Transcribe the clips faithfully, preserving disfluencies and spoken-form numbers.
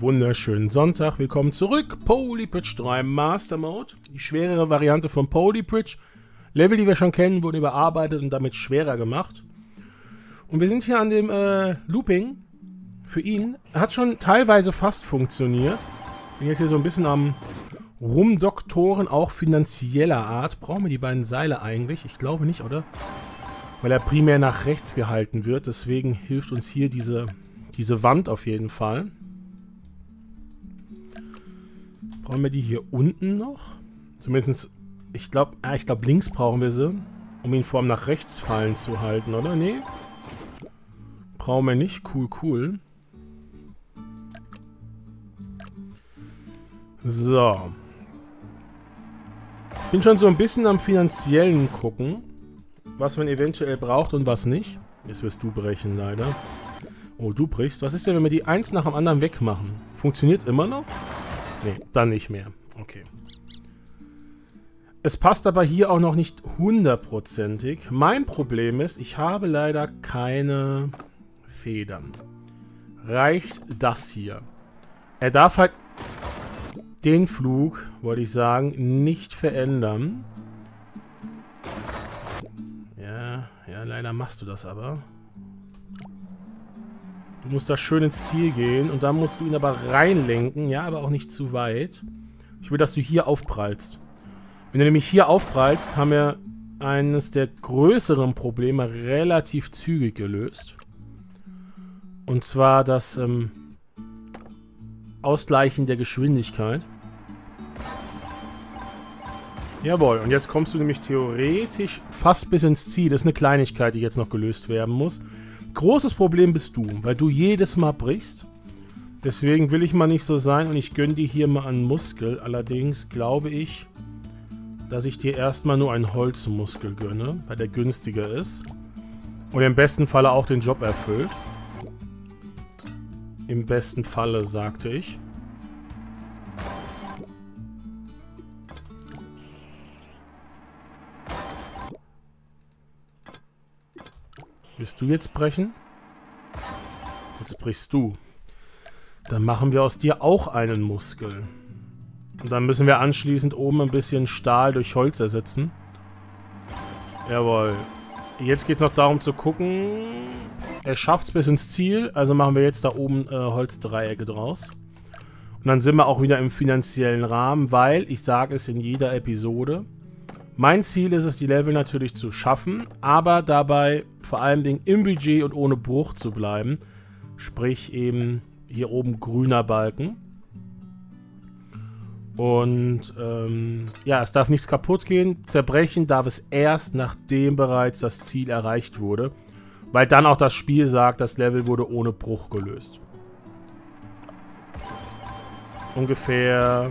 Wunderschönen Sonntag, willkommen zurück. Poly Bridge drei Master Mode, die schwerere Variante von Poly Bridge. Level, die wir schon kennen, wurden überarbeitet und damit schwerer gemacht. Und wir sind hier an dem äh, Looping für ihn. Hat schon teilweise fast funktioniert. Bin jetzt hier so ein bisschen am Rumdoktoren, auch finanzieller Art. Brauchen wir die beiden Seile eigentlich? Ich glaube nicht, oder? Weil er primär nach rechts gehalten wird, deswegen hilft uns hier diese, diese Wand auf jeden Fall. Brauchen wir die hier unten noch? Zumindest, ich glaube, ah, ich glaube links brauchen wir sie, um ihn vor allem nach rechts fallen zu halten, oder? Nee. Brauchen wir nicht. Cool, cool. So. Bin schon so ein bisschen am finanziellen gucken, was man eventuell braucht und was nicht. Jetzt wirst du brechen, leider. Oh, du brichst. Was ist denn, wenn wir die eins nach dem anderen wegmachen? Funktioniert es immer noch? Nee, dann nicht mehr. Okay. Es passt aber hier auch noch nicht hundertprozentig. Mein Problem ist, ich habe leider keine Federn. Reicht das hier? Er darf halt den Flug, wollte ich sagen, nicht verändern. Ja, ja, leider machst du das aber. Du musst da schön ins Ziel gehen und dann musst du ihn aber reinlenken. Ja, aber auch nicht zu weit. Ich will, dass du hier aufprallst. Wenn du nämlich hier aufprallst, haben wir eines der größeren Probleme relativ zügig gelöst. Und zwar das ähm, Ausgleichen der Geschwindigkeit. Jawohl, und jetzt kommst du nämlich theoretisch fast bis ins Ziel. Das ist eine Kleinigkeit, die jetzt noch gelöst werden muss. Großes Problem bist du, weil du jedes Mal brichst. Deswegen will ich mal nicht so sein und ich gönne dir hier mal einen Muskel. Allerdings glaube ich, dass ich dir erstmal nur einen Holzmuskel gönne, weil der günstiger ist. Und im besten Falle auch den Job erfüllt. Im besten Falle, sagte ich. Willst du jetzt brechen? Jetzt brichst du. Dann machen wir aus dir auch einen Muskel. Und dann müssen wir anschließend oben ein bisschen Stahl durch Holz ersetzen. Jawohl. Jetzt geht es noch darum zu gucken. Er schafft es bis ins Ziel. Also machen wir jetzt da oben äh, Holzdreiecke draus. Und dann sind wir auch wieder im finanziellen Rahmen, weil, ich sage es in jeder Episode, mein Ziel ist es, die Level natürlich zu schaffen, aber dabei vor allem im Budget und ohne Bruch zu bleiben. Sprich eben hier oben grüner Balken. Und ähm, ja, es darf nichts kaputt gehen. Zerbrechen darf es erst, nachdem bereits das Ziel erreicht wurde. Weil dann auch das Spiel sagt, das Level wurde ohne Bruch gelöst. Ungefähr...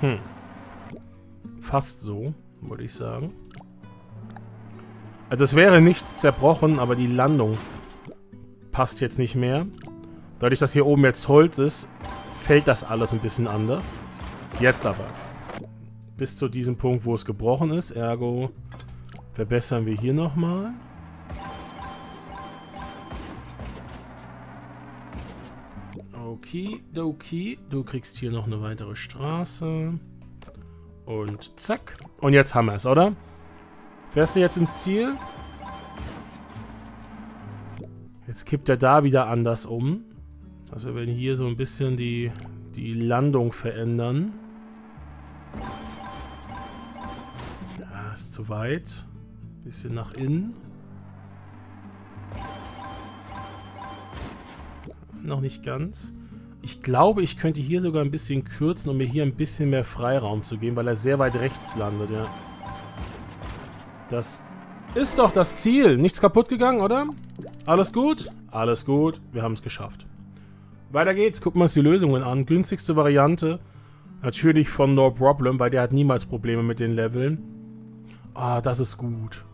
Hm. Fast so, würde ich sagen. Also es wäre nichts zerbrochen, aber die Landung passt jetzt nicht mehr. Dadurch, dass hier oben jetzt Holz ist, fällt das alles ein bisschen anders. Jetzt aber. Bis zu diesem Punkt, wo es gebrochen ist. Ergo verbessern wir hier nochmal. Okidoki, du kriegst hier noch eine weitere Straße. Und zack. Und jetzt haben wir es, oder? Fährst du jetzt ins Ziel? Jetzt kippt er da wieder anders um. Also wir werden hier so ein bisschen die, die Landung verändern. Ja, ist zu weit. Bisschen nach innen. Noch nicht ganz. Ich glaube, ich könnte hier sogar ein bisschen kürzen, um mir hier ein bisschen mehr Freiraum zu geben, weil er sehr weit rechts landet, ja. Das ist doch das Ziel. Nichts kaputt gegangen, oder? Alles gut? Alles gut. Wir haben es geschafft. Weiter geht's. Gucken wir uns die Lösungen an. Günstigste Variante. Natürlich von No Problem, weil der hat niemals Probleme mit den Leveln. Ah, das ist gut.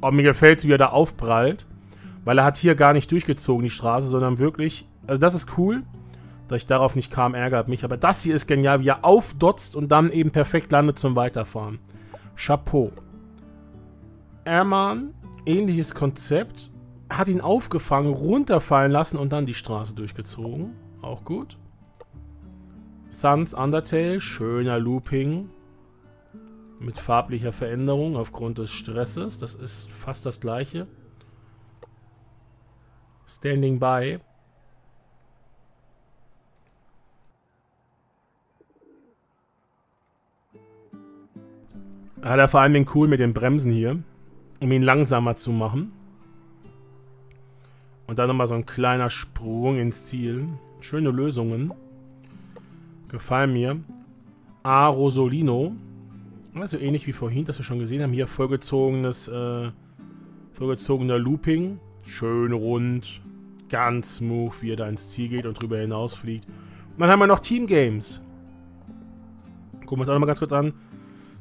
Oh, mir gefällt es, wie er da aufprallt. Weil er hat hier gar nicht durchgezogen, die Straße, sondern wirklich... Also das ist cool, dass ich darauf nicht kam, ärgert mich. Aber das hier ist genial, wie er aufdotzt und dann eben perfekt landet zum Weiterfahren. Chapeau. Airman, ähnliches Konzept. hat ihn aufgefangen, runterfallen lassen und dann die Straße durchgezogen. Auch gut. Sans Undertale, schöner Looping. Mit farblicher Veränderung aufgrund des Stresses. Das ist fast das gleiche. Standing by. Hat er vor allem den Cool mit den Bremsen hier, um ihn langsamer zu machen. Und dann nochmal so ein kleiner Sprung ins Ziel. Schöne Lösungen. Gefallen mir. A Rosolino. Also ähnlich wie vorhin, das wir schon gesehen haben. Hier vollgezogenes, äh, vollgezogener Looping. Schön rund. Ganz smooth, wie er da ins Ziel geht und drüber hinaus fliegt. Und dann haben wir noch Team Games. Gucken wir uns auch nochmal ganz kurz an.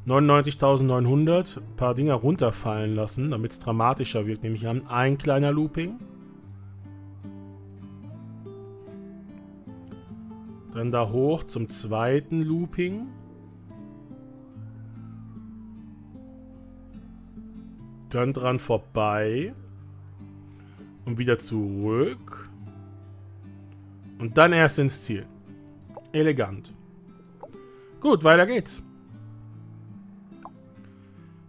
neunundneunzigtausendneunhundert. Ein paar Dinger runterfallen lassen, damit es dramatischer wirkt. Nämlich an ein kleiner Looping. Dann da hoch zum zweiten Looping. Dann dran vorbei. Und wieder zurück. Und dann erst ins Ziel. Elegant. Gut, weiter geht's.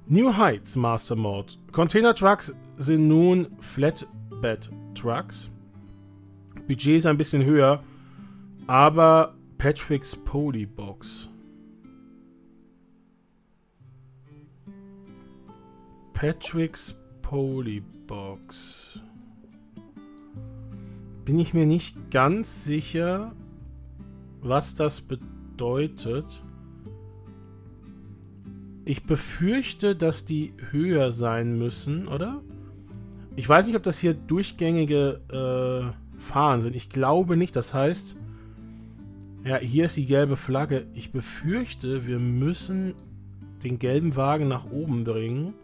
New Heights Master Mode. Container Trucks sind nun Flatbed Trucks. Budget ist ein bisschen höher. Aber Patrick's Polybox. Patrick's Polybox. Bin ich mir nicht ganz sicher, was das bedeutet. Ich befürchte, dass die höher sein müssen, oder? Ich weiß nicht, ob das hier durchgängige äh, Fahren sind. Ich glaube nicht. Das heißt... Ja, hier ist die gelbe Flagge. Ich befürchte, wir müssen den gelben Wagen nach oben bringen.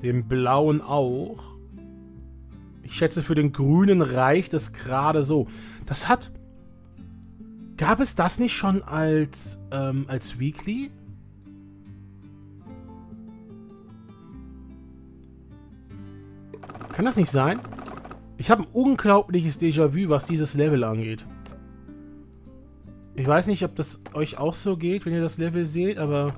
Den blauen auch. Ich schätze, für den grünen reicht es gerade so. Das hat... Gab es das nicht schon als, ähm, als Weekly? Kann das nicht sein? Ich habe ein unglaubliches Déjà-vu, was dieses Level angeht. Ich weiß nicht, ob das euch auch so geht, wenn ihr das Level seht, aber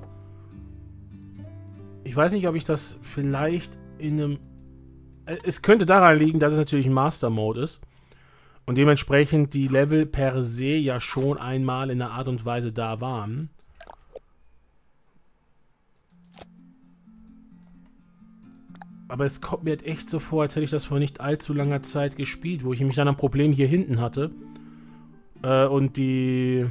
ich weiß nicht, ob ich das vielleicht in einem... Es könnte daran liegen, dass es natürlich ein Master Mode ist und dementsprechend die Level per se ja schon einmal in einer Art und Weise da waren. Aber es kommt mir halt echt so vor, als hätte ich das vor nicht allzu langer Zeit gespielt, wo ich nämlich dann ein Problem hier hinten hatte. Und die,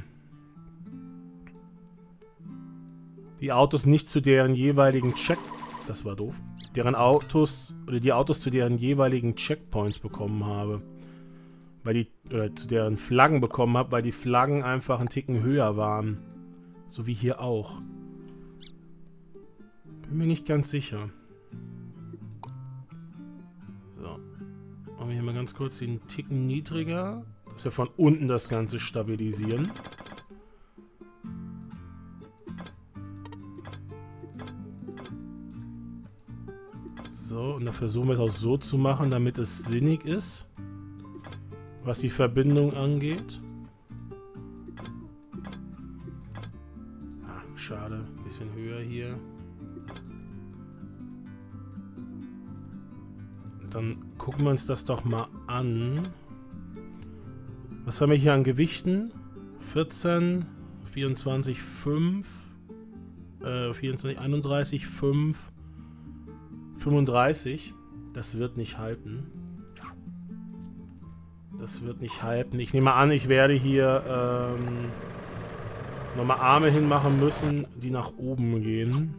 die Autos nicht zu deren jeweiligen Check... Das war doof. Deren Autos... Oder die Autos zu deren jeweiligen Checkpoints bekommen habe. Weil die... Oder zu deren Flaggen bekommen habe, weil die Flaggen einfach einen Ticken höher waren. So wie hier auch. Bin mir nicht ganz sicher. So. Machen wir hier mal ganz kurz den Ticken niedriger. Dass wir von unten das Ganze stabilisieren. So, und dann versuchen wir es auch so zu machen, damit es sinnig ist, was die Verbindung angeht. Ah, schade, ein bisschen höher hier. Und dann gucken wir uns das doch mal an. Was haben wir hier an Gewichten? vierzehn, vierundzwanzig, fünf, äh, vierundzwanzig, einunddreißig, fünf, fünfunddreißig. Das wird nicht halten. Das wird nicht halten. Ich nehme an, ich werde hier ähm, nochmal Arme hinmachen müssen, die nach oben gehen.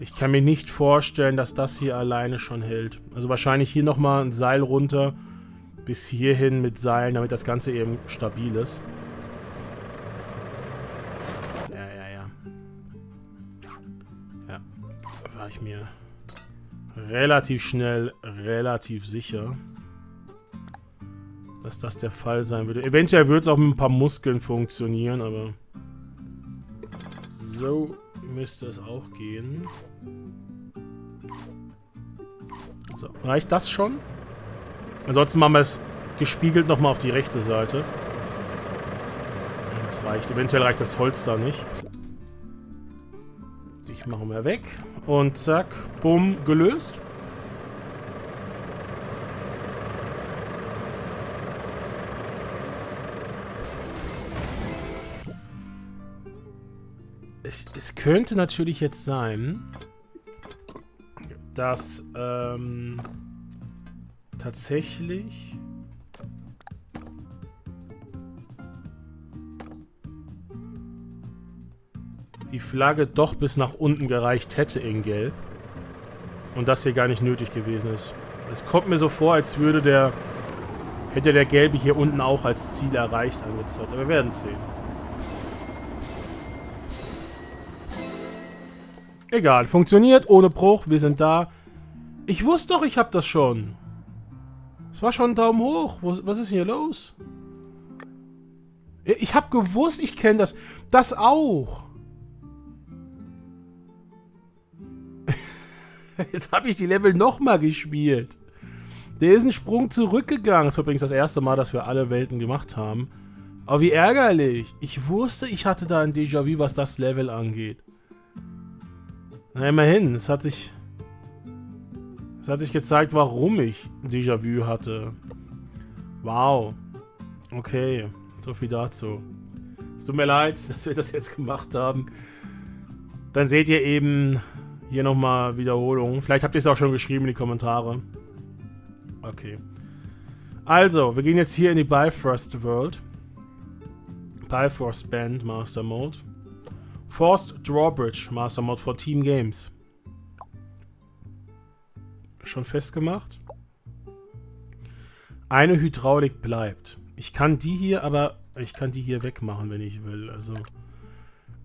Ich kann mir nicht vorstellen, dass das hier alleine schon hält. Also wahrscheinlich hier nochmal ein Seil runter. Bis hierhin mit Seilen, damit das Ganze eben stabil ist. Ja, ja, ja. Ja, da war ich mir relativ schnell, relativ sicher, dass das der Fall sein würde. Eventuell würde es auch mit ein paar Muskeln funktionieren, aber so müsste es auch gehen. So, reicht das schon? Ansonsten machen wir es gespiegelt nochmal auf die rechte Seite. Das reicht. Eventuell reicht das Holz da nicht. Dich machen wir weg. Und zack, bumm, gelöst. Es, es könnte natürlich jetzt sein, dass ähm, tatsächlich die Flagge doch bis nach unten gereicht hätte in Gelb und das hier gar nicht nötig gewesen ist. Es kommt mir so vor, als würde der hätte der Gelbe hier unten auch als Ziel erreicht angezeigt. Aber wir werden es sehen. Egal, funktioniert, ohne Bruch, wir sind da. Ich wusste doch, ich hab das schon. Es war schon ein Daumen hoch. Was, was ist hier los? Ich hab gewusst, ich kenne das. Das auch. Jetzt habe ich die Level nochmal gespielt. Der ist ein Sprung zurückgegangen. Das war übrigens das erste Mal, dass wir alle Welten gemacht haben. Aber wie ärgerlich. Ich wusste, ich hatte da ein Déjà-vu, was das Level angeht. Na, immerhin, es hat sich. Es hat sich gezeigt, warum ich Déjà-vu hatte. Wow. Okay, so viel dazu. Es tut mir leid, dass wir das jetzt gemacht haben. Dann seht ihr eben hier nochmal Wiederholung. Vielleicht habt ihr es auch schon geschrieben in die Kommentare. Okay. Also, wir gehen jetzt hier in die Bifrost World. Bifrost Band Master Mode. Forced Drawbridge, Master Mode for Team Games. Schon festgemacht. Eine Hydraulik bleibt. Ich kann die hier, aber ich kann die hier wegmachen, wenn ich will. Also,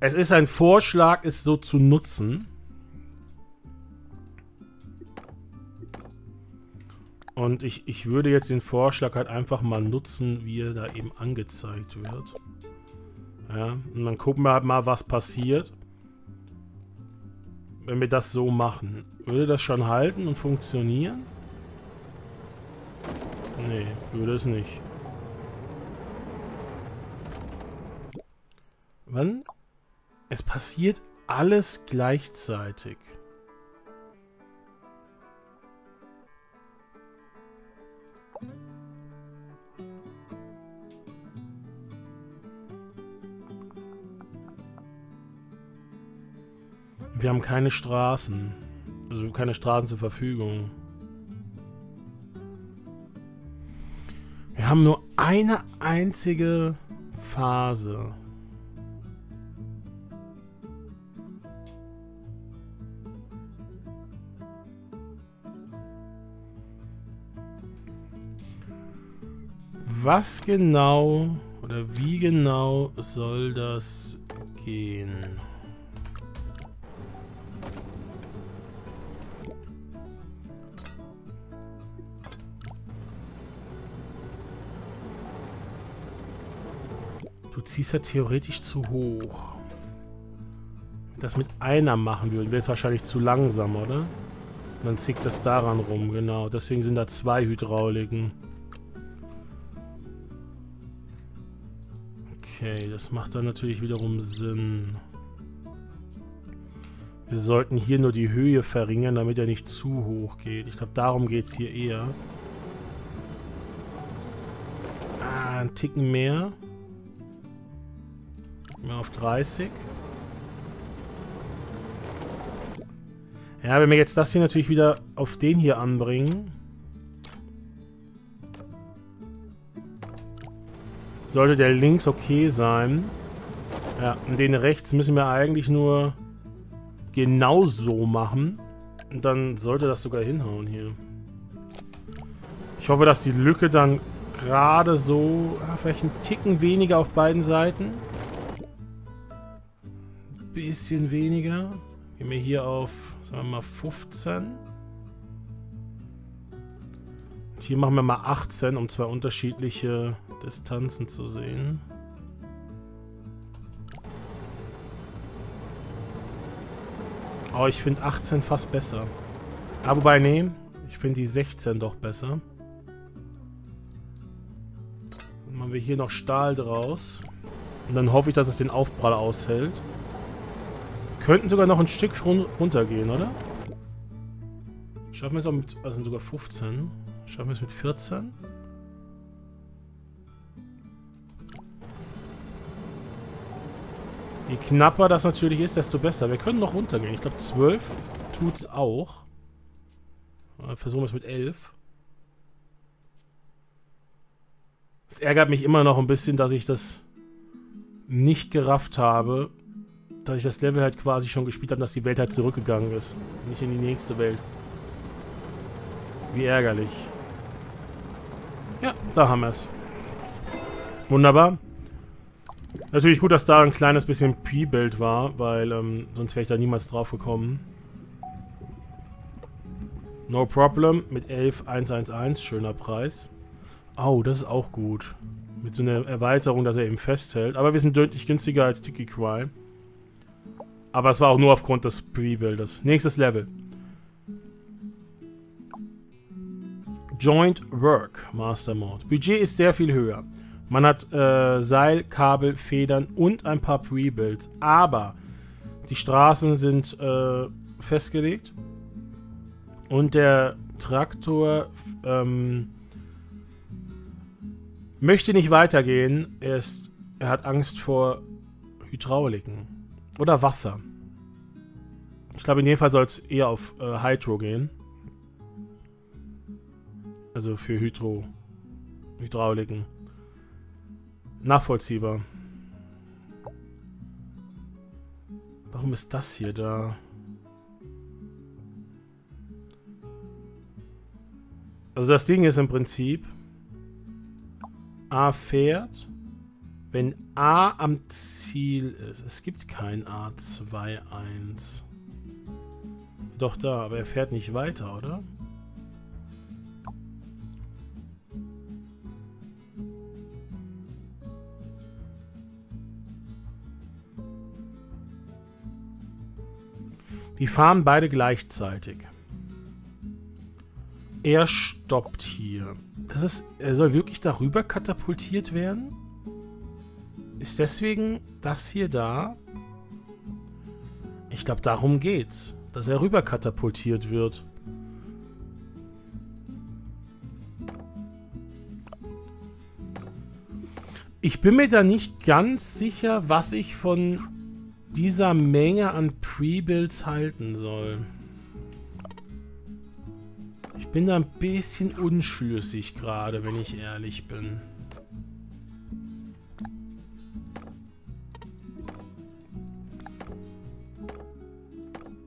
es ist ein Vorschlag, es so zu nutzen. Und ich, ich würde jetzt den Vorschlag halt einfach mal nutzen, wie er da eben angezeigt wird. Ja, und dann gucken wir halt mal, was passiert, wenn wir das so machen. Würde das schon halten und funktionieren? Nee, würde es nicht. Wann? Es passiert alles gleichzeitig. Wir haben keine Straßen. Also keine Straßen zur Verfügung. Wir haben nur eine einzige Phase. Was genau oder wie genau soll das gehen? Ziehst ja theoretisch zu hoch. Das mit einer machen würden, wäre es wahrscheinlich zu langsam, oder? Und dann zickt das daran rum, genau. Deswegen sind da zwei Hydrauliken. Okay, das macht dann natürlich wiederum Sinn. Wir sollten hier nur die Höhe verringern, damit er nicht zu hoch geht. Ich glaube, darum geht es hier eher. Ah, einen Ticken mehr. Mal auf dreißig. Ja, wenn wir jetzt das hier natürlich wieder auf den hier anbringen, sollte der links okay sein. Ja, und den rechts müssen wir eigentlich nur genau so machen. Und dann sollte das sogar hinhauen hier. Ich hoffe, dass die Lücke dann gerade so, ja, vielleicht einen Ticken weniger auf beiden Seiten. Bisschen weniger. Gehen wir hier auf, sagen wir mal, fünfzehn. Und hier machen wir mal achtzehn, um zwei unterschiedliche Distanzen zu sehen. Oh, ich finde achtzehn fast besser. Ah, wobei, nee. Ich finde die sechzehn doch besser. Dann machen wir hier noch Stahl draus. Und dann hoffe ich, dass es den Aufprall aushält. Könnten sogar noch ein Stück runtergehen, oder? Schaffen wir es auch mit... Also sind sogar fünfzehn. Schaffen wir es mit vierzehn? Je knapper das natürlich ist, desto besser. Wir können noch runtergehen. Ich glaube, zwölf tut's auch. Versuchen wir es mit elf. Es ärgert mich immer noch ein bisschen, dass ich das nicht gerafft habe, dass ich das Level halt quasi schon gespielt habe, dass die Welt halt zurückgegangen ist. Nicht in die nächste Welt. Wie ärgerlich. Ja, da haben wir es. Wunderbar. Natürlich gut, dass da ein kleines bisschen P-Bild war, weil ähm, sonst wäre ich da niemals drauf gekommen. No Problem mit elf eins eins eins, schöner Preis. Oh, das ist auch gut. Mit so einer Erweiterung, dass er eben festhält. Aber wir sind deutlich günstiger als Tiki Cry. Aber es war auch nur aufgrund des Pre-Builders. Nächstes Level. Joint Work, Master Mode. Budget ist sehr viel höher. Man hat äh, Seil, Kabel, Federn und ein paar Pre-Builds. Aber die Straßen sind äh, festgelegt. Und der Traktor ähm, möchte nicht weitergehen. Er, ist, er hat Angst vor Hydrauliken. Oder Wasser. Ich glaube, in dem Fall soll es eher auf äh, Hydro gehen. Also für Hydro. Hydrauliken. Nachvollziehbar. Warum ist das hier da? Also das Ding ist im Prinzip, A fährt, wenn A am Ziel ist. Es gibt kein A zwei eins. Doch da, aber er fährt nicht weiter, oder? Die fahren beide gleichzeitig. Er stoppt hier. Das ist, er soll wirklich darüber katapultiert werden? Ist deswegen das hier da? Ich glaube, darum geht's. Dass er rüber katapultiert wird. Ich bin mir da nicht ganz sicher, was ich von dieser Menge an Pre-Builds halten soll. Ich bin da ein bisschen unschlüssig gerade, wenn ich ehrlich bin.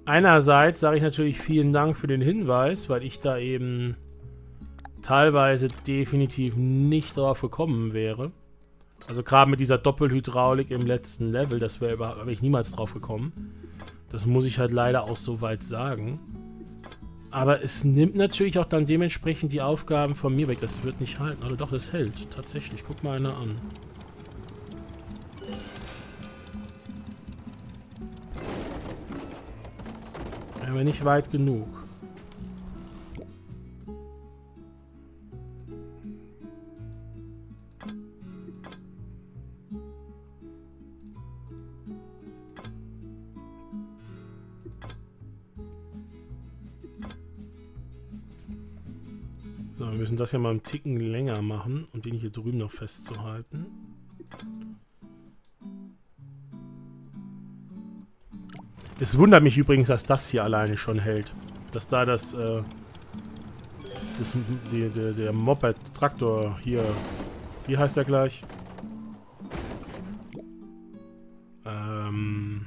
Einerseits sage ich natürlich vielen Dank für den Hinweis, weil ich da eben teilweise definitiv nicht drauf gekommen wäre. Also gerade mit dieser Doppelhydraulik im letzten Level, das wäre überhaupt, habe ich niemals drauf gekommen. Das muss ich halt leider auch so weit sagen. Aber es nimmt natürlich auch dann dementsprechend die Aufgaben von mir weg. Das wird nicht halten. Oder doch, das hält. Tatsächlich. Guck mal einer an. Aber nicht weit genug. Wir müssen das ja mal einen Ticken länger machen, um den hier drüben noch festzuhalten. Es wundert mich übrigens, dass das hier alleine schon hält. Dass da das, äh, das die, die, der Moped-Traktor hier, wie heißt der gleich? Ähm,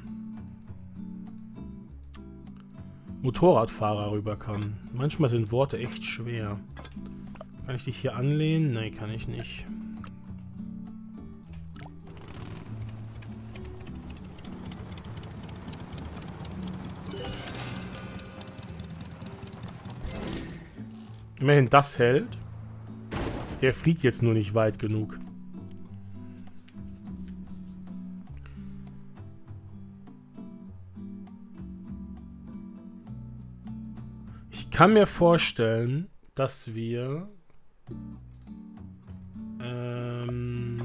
Motorradfahrer rüber kann. Manchmal sind Worte echt schwer. Kann ich dich hier anlehnen? Nein, kann ich nicht. Immerhin das hält. Der fliegt jetzt nur nicht weit genug. Ich kann mir vorstellen, dass wir ähm,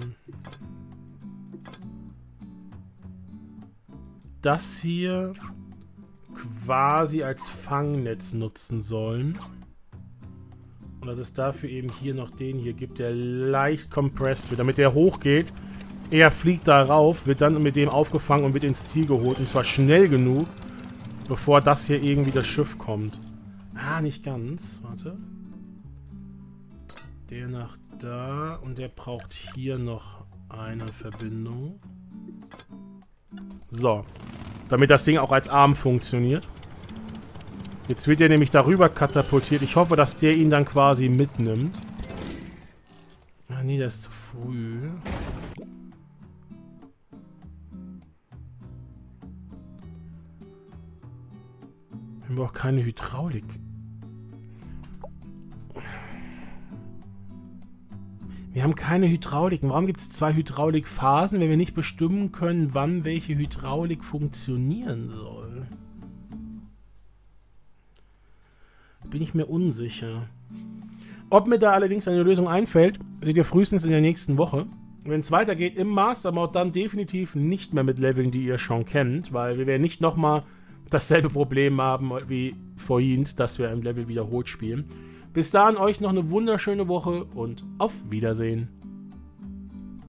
das hier quasi als Fangnetz nutzen sollen. Und dass es dafür eben hier noch den hier gibt, der leicht compressed wird, damit der hochgeht. Er fliegt darauf, wird dann mit dem aufgefangen und wird ins Ziel geholt. Und zwar schnell genug, bevor das hier irgendwie das Schiff kommt. Ah, nicht ganz. Warte. Der nach da. Und der braucht hier noch eine Verbindung. So. Damit das Ding auch als Arm funktioniert. Jetzt wird er nämlich darüber katapultiert. Ich hoffe, dass der ihn dann quasi mitnimmt. Ah, nee, das ist zu früh. Wir haben auch keine Hydraulik. Wir haben keine Hydrauliken. Warum gibt es zwei Hydraulikphasen, wenn wir nicht bestimmen können, wann welche Hydraulik funktionieren soll? Bin ich mir unsicher. Ob mir da allerdings eine Lösung einfällt, seht ihr frühestens in der nächsten Woche. Wenn es weitergeht im Master Mode, dann definitiv nicht mehr mit Leveln, die ihr schon kennt, weil wir werden nicht nochmal dasselbe Problem haben wie vorhin, dass wir ein Level wiederholt spielen. Bis dahin euch noch eine wunderschöne Woche und auf Wiedersehen.